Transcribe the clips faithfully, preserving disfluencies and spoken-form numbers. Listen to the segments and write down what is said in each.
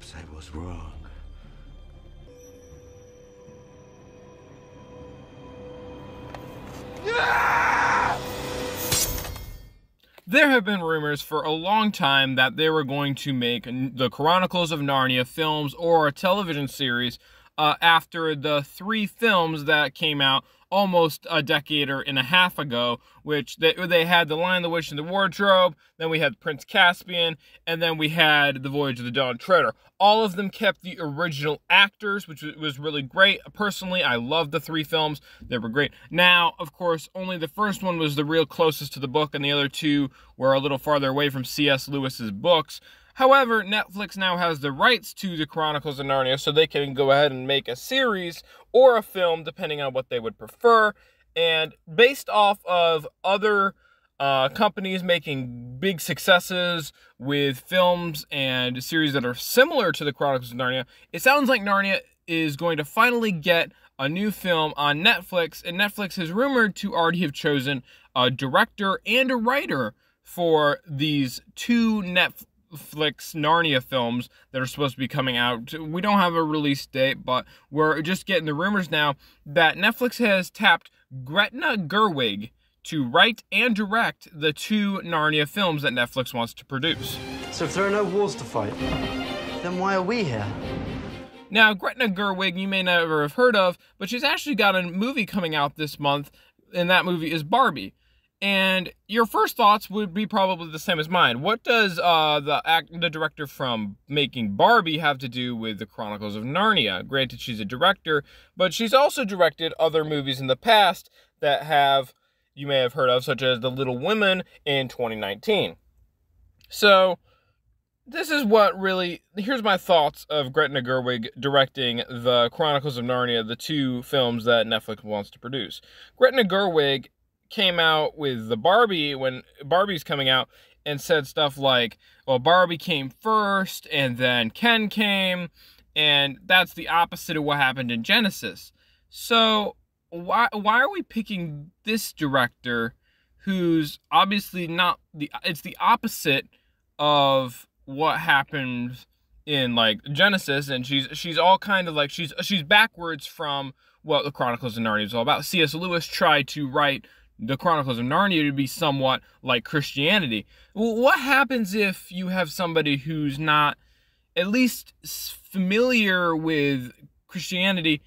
Perhaps I was wrong. There have been rumors for a long time that they were going to make the Chronicles of Narnia films or a television series uh, after the three films that came out almost a decade or and a half ago, which they, they had The Lion, the Witch, and the Wardrobe, then we had Prince Caspian, and then we had The Voyage of the Dawn Treader. All of them kept the original actors, which was really great. Personally, I loved the three films. They were great. Now, of course, only the first one was the real closest to the book, and the other two were a little farther away from C S Lewis's books. However, Netflix now has the rights to the Chronicles of Narnia, so they can go ahead and make a series or a film, depending on what they would prefer. And based off of other uh, companies making big successes with films and series that are similar to the Chronicles of Narnia, it sounds like Narnia is going to finally get a new film on Netflix, and Netflix is rumored to already have chosen a director and a writer for these two Netflix Netflix Narnia films that are supposed to be coming out. We don't have a release date, but we're just getting the rumors now that Netflix has tapped Greta Gerwig to write and direct the two Narnia films that Netflix wants to produce. So if there are no wars to fight, then why are we here? Now, Greta Gerwig, you may never have heard of, but she's actually got a movie coming out this month, and that movie is Barbie. And your first thoughts would be probably the same as mine. What does uh, the act, the director from making Barbie have to do with the Chronicles of Narnia? Granted, she's a director, but she's also directed other movies in the past that have you may have heard of, such as The Little Women in twenty nineteen. So this is what really... Here's my thoughts of Greta Gerwig directing the Chronicles of Narnia, the two films that Netflix wants to produce. Greta Gerwig came out with the Barbie when Barbie's coming out and said stuff like, well, Barbie came first and then Ken came, and that's the opposite of what happened in Genesis. So why why are we picking this director who's obviously not the it's the opposite of what happened in like Genesis, and she's she's all kind of like she's she's backwards from what the Chronicles of Narnia is all about. C S Lewis tried to write the Chronicles of Narnia to be somewhat like Christianity. Well, what happens if you have somebody who's not at least familiar with Christianity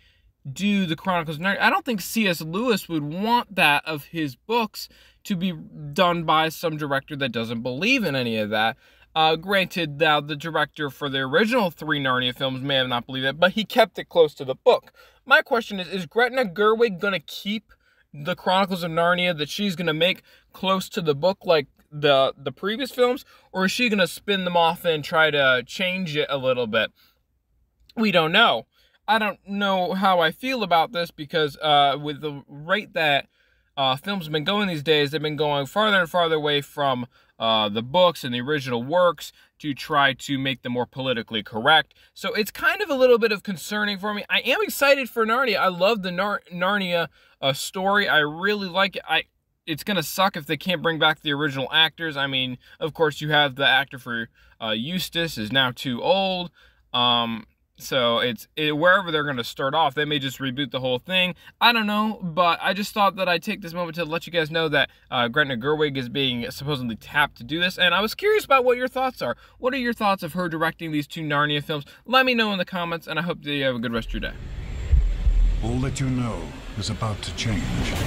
do the Chronicles of Narnia? I don't think C S Lewis would want that of his books to be done by some director that doesn't believe in any of that. Uh, granted, now the director for the original three Narnia films may have not believed it, but he kept it close to the book. My question is, is Greta Gerwig going to keep the Chronicles of Narnia that she's going to make close to the book like the the previous films, or is she going to spin them off and try to change it a little bit? We don't know. I don't know how I feel about this because uh, with the rate that uh, films have been going these days, they've been going farther and farther away from uh, the books and the original works to try to make them more politically correct. So it's kind of a little bit of concerning for me. I am excited for Narnia. I love the Nar Narnia uh, story. I really like it. I, it's going to suck if they can't bring back the original actors. I mean, of course, you have the actor for uh, Eustace is now too old. Um, so it's it, wherever they're going to start off, they may just reboot the whole thing. I don't know, but I just thought that I'd take this moment to let you guys know that uh, Greta Gerwig is being supposedly tapped to do this, and I was curious about what your thoughts are. What are your thoughts of her directing these two Narnia films? Let me know in the comments, and I hope that you have a good rest of your day. All that you know is about to change.